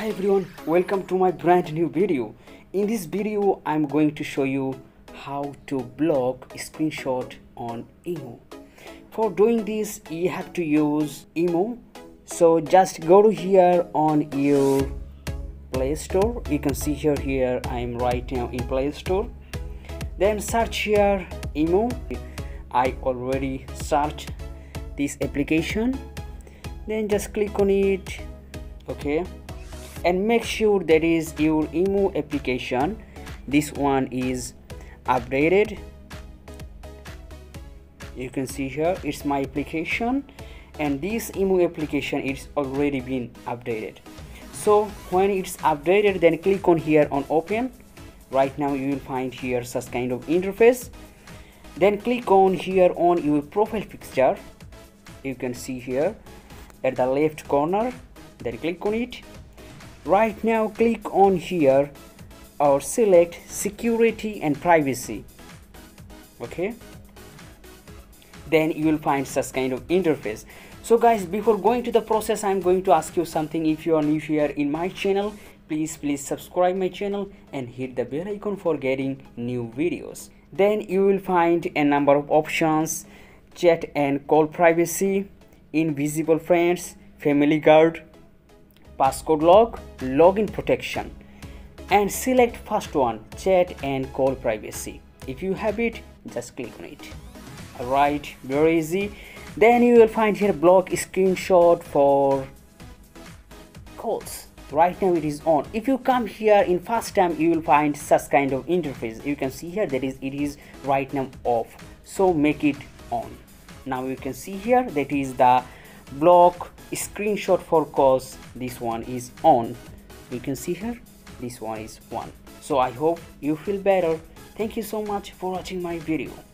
Hi everyone, welcome to my brand new video. In this video I'm going to show you how to block screenshot on imo. For doing this you have to use imo, so just go to here on your Play Store. You can see here I'm right now in Play Store. Then search here imo. I already searched this application, then just click on it, okay, and make sure that is your imo application. This one is updated, you can see here it's my application, and this imo application is already been updated. So when it's updated, then click on here on open. Right now you will find here such kind of interface. Then click on here on your profile picture, you can see here at the left corner, then click on it. Right now click on here or select security and privacy, okay, then you will find such kind of interface. So guys, before going to the process, I'm going to ask you something. If you are new here in my channel, please subscribe my channel and hit the bell icon for getting new videos. Then you will find a number of options: chat and call privacy, invisible friends, family guard, passcode lock, login protection, and select first one, chat and call privacy. If you have it, just click on it. Alright, very easy. Then you will find here block screenshot for calls. Right now it is on. If you come here in first time, you will find such kind of interface. You can see here that is it is right now off, so make it on. Now you can see here that is the block screenshot for calls. This one is on, you can see here this one is on. So I hope you feel better. Thank you so much for watching my video.